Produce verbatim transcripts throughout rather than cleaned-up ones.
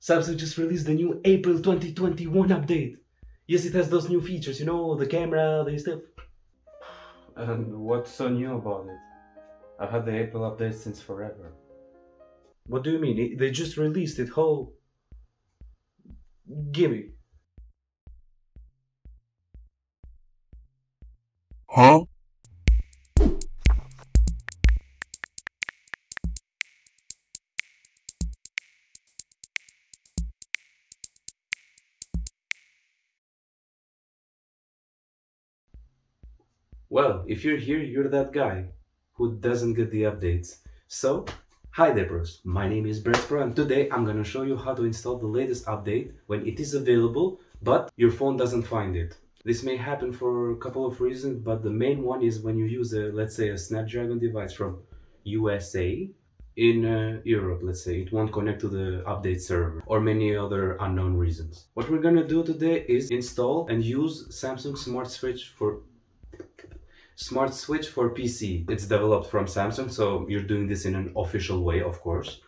Samsung just released the new April twenty twenty-one update. Yes, it has those new features, you know, the camera, the stuff. And what's so new about it? I've had the April update since forever. What do you mean? They just released it whole... Gimme. Huh? Well, if you're here, you're that guy who doesn't get the updates. So, hi there bros, my name is BredzPro and today I'm gonna show you how to install the latest update when it is available, but your phone doesn't find it. This may happen for a couple of reasons, but the main one is when you use, a, let's say, a Snapdragon device from U S A in uh, Europe, let's say. It won't connect to the update server or many other unknown reasons. What we're gonna do today is install and use Samsung Smart Switch for Smart Switch for P C. It's developed from Samsung, so you're doing this in an official way, of course.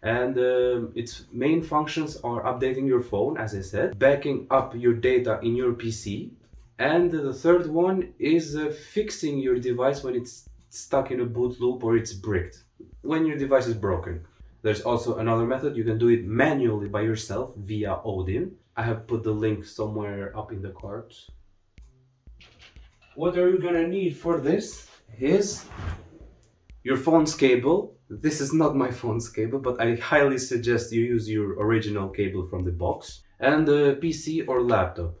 And uh, its main functions are updating your phone, as I said, backing up your data in your P C, and the third one is uh, fixing your device when it's stuck in a boot loop or it's bricked, when your device is broken. There's also another method. You can do it manually by yourself via Odin. I have put the link somewhere up in the cards. What are you gonna need for this is your phone's cable. This is not my phone's cable, but I highly suggest you use your original cable from the box. And a P C or laptop.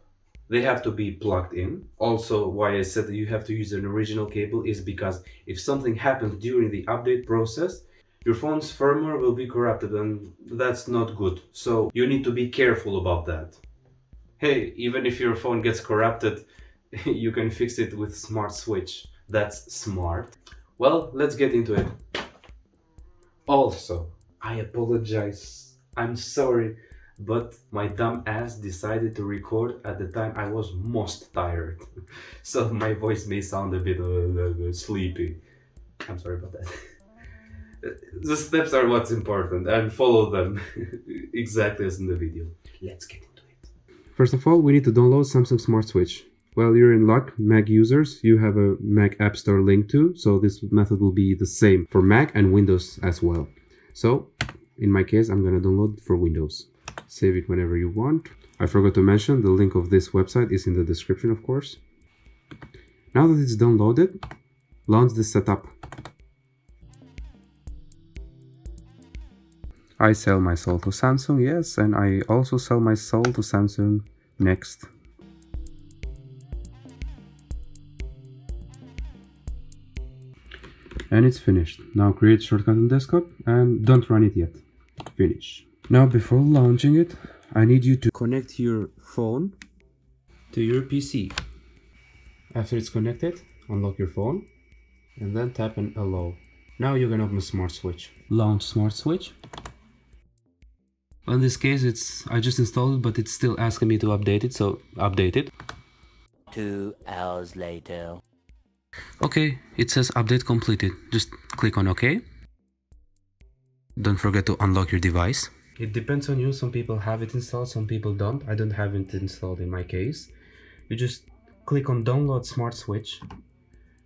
They have to be plugged in. Also, why I said that you have to use an original cable is because if something happens during the update process, your phone's firmware will be corrupted and that's not good. So you need to be careful about that. Hey, even if your phone gets corrupted, you can fix it with Smart Switch. That's smart. Well, let's get into it. Also, I apologize. I'm sorry, but my dumb ass decided to record at the time I was most tired. So my voice may sound a bit uh, sleepy. I'm sorry about that. The steps are what's important and follow them exactly as in the video. Let's get into it. First of all, we need to download Samsung Smart Switch. Well, you're in luck, Mac users, you have a Mac App Store link too, so this method will be the same for Mac and Windows as well. So, in my case, I'm gonna download for Windows. Save it whenever you want. I forgot to mention, the link of this website is in the description, of course. Now that it's downloaded, launch the setup. I sell my soul to Samsung, yes, and I also sell my soul to Samsung next. And it's finished. Now create shortcut on desktop and don't run it yet. Finish. Now before launching it, I need you to connect your phone to your P C. After it's connected, unlock your phone and then tap on allow. Now you can open Smart Switch. Launch Smart Switch. In this case, it's I just installed it, but it's still asking me to update it, so update it. Two hours later. Okay, it says update completed. Just click on OK. Don't forget to unlock your device. It depends on you. Some people have it installed, some people don't. I don't have it installed in my case. You just click on download Smart Switch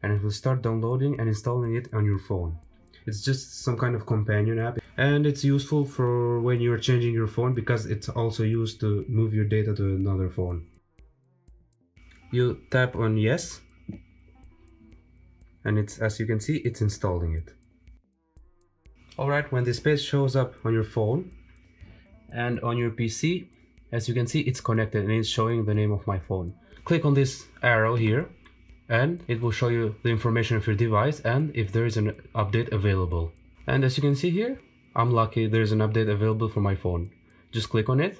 and it will start downloading and installing it on your phone. It's just some kind of companion app and it's useful for when you're changing your phone because it's also used to move your data to another phone. You tap on yes. And it's, as you can see, it's installing it. Alright, when this page shows up on your phone and on your P C, as you can see, it's connected and it's showing the name of my phone. Click on this arrow here and it will show you the information of your device and if there is an update available. And as you can see here, I'm lucky, there's an update available for my phone. Just click on it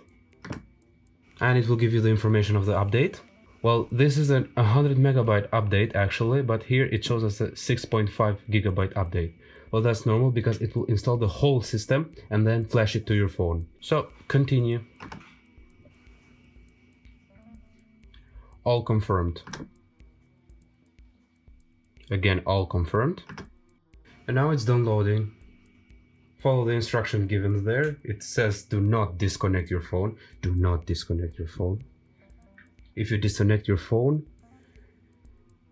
and it will give you the information of the update. Well, this is an one hundred megabyte update actually, but here it shows us a six point five gigabyte update. Well, that's normal because it will install the whole system and then flash it to your phone. So, continue. All confirmed. Again, all confirmed. And now it's downloading. follow the instruction given there. It says do not disconnect your phone. Do not disconnect your phone. If you disconnect your phone,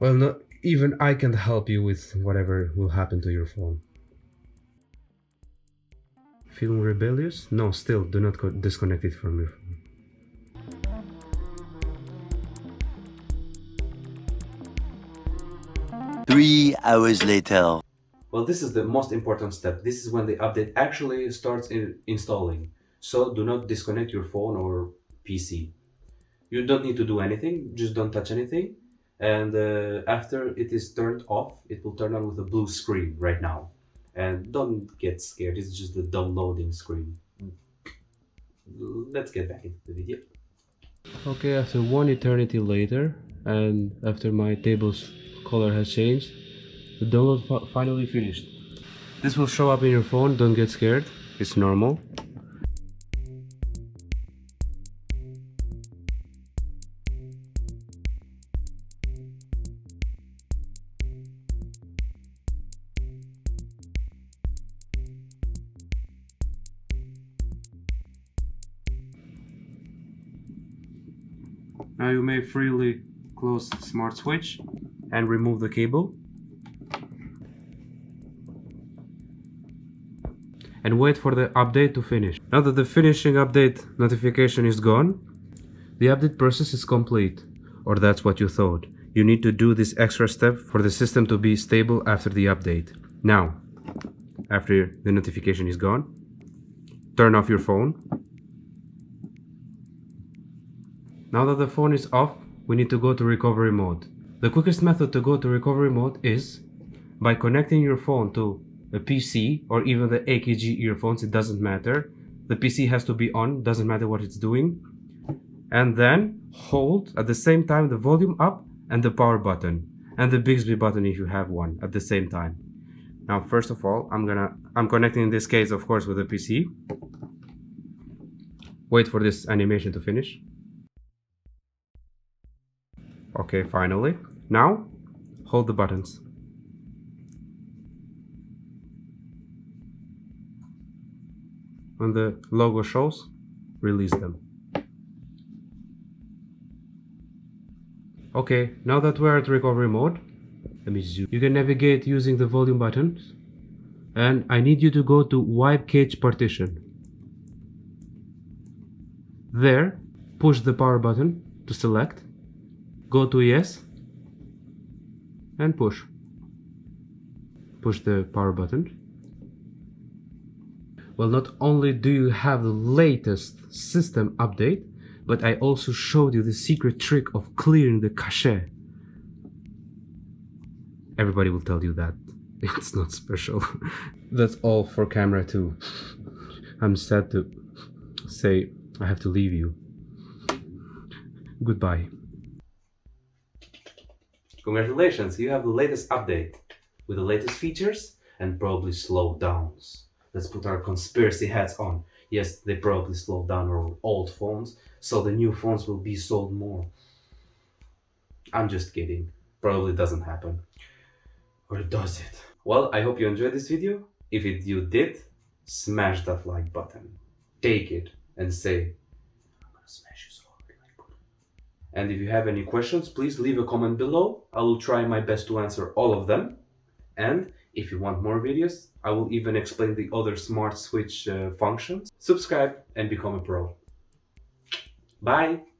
well, no, even I can help you with whatever will happen to your phone. Feeling rebellious? No, still do not disconnect it from your phone. Three hours later. Well, this is the most important step. This is when the update actually starts in installing. So do not disconnect your phone or P C. You don't need to do anything, just don't touch anything. And uh, after it is turned off, it will turn on with a blue screen right now. And don't get scared, it's just the downloading screen. Let's get back into the video. Okay, after one eternity later, and after my table's color has changed, the download finally finished. This will show up in your phone, don't get scared, it's normal. Now you may freely close the smart switch and remove the cable. And wait for the update to finish. Now that the finishing update notification is gone, the update process is complete. Or that's what you thought. You need to do this extra step for the system to be stable after the update. Now, after the notification is gone, turn off your phone. Now that the phone is off, we need to go to recovery mode. The quickest method to go to recovery mode is by connecting your phone to a P C or even the A K G earphones, it doesn't matter. The P C has to be on, doesn't matter what it's doing. And then hold at the same time the volume up and the power button and the Bixby button if you have one at the same time. Now, first of all, I'm gonna, I'm connecting in this case, of course, with the P C. Wait for this animation to finish. Okay, finally. Now, hold the buttons. When the logo shows, release them. Okay, now that we're at recovery mode, let me zoom. You can navigate using the volume buttons. And I need you to go to wipe cache partition. There, push the power button to select. Go to yes and push. Push the power button. Well, not only do you have the latest system update, but I also showed you the secret trick of clearing the cache. Everybody will tell you that. It's not special. That's all for camera two. I'm sad to say I have to leave you. Goodbye. Congratulations, you have the latest update with the latest features and probably slow downs. Let's put our conspiracy hats on. Yes, they probably slowed down our old phones, so the new phones will be sold more. I'm just kidding. Probably doesn't happen. Or does it? Well, I hope you enjoyed this video. If it, you did, smash that like button. Take it and say, I'm gonna smash you so. And if you have any questions, please leave a comment below. I will try my best to answer all of them. And if you want more videos, I will even explain the other smart switch uh, functions. Subscribe and become a pro. Bye!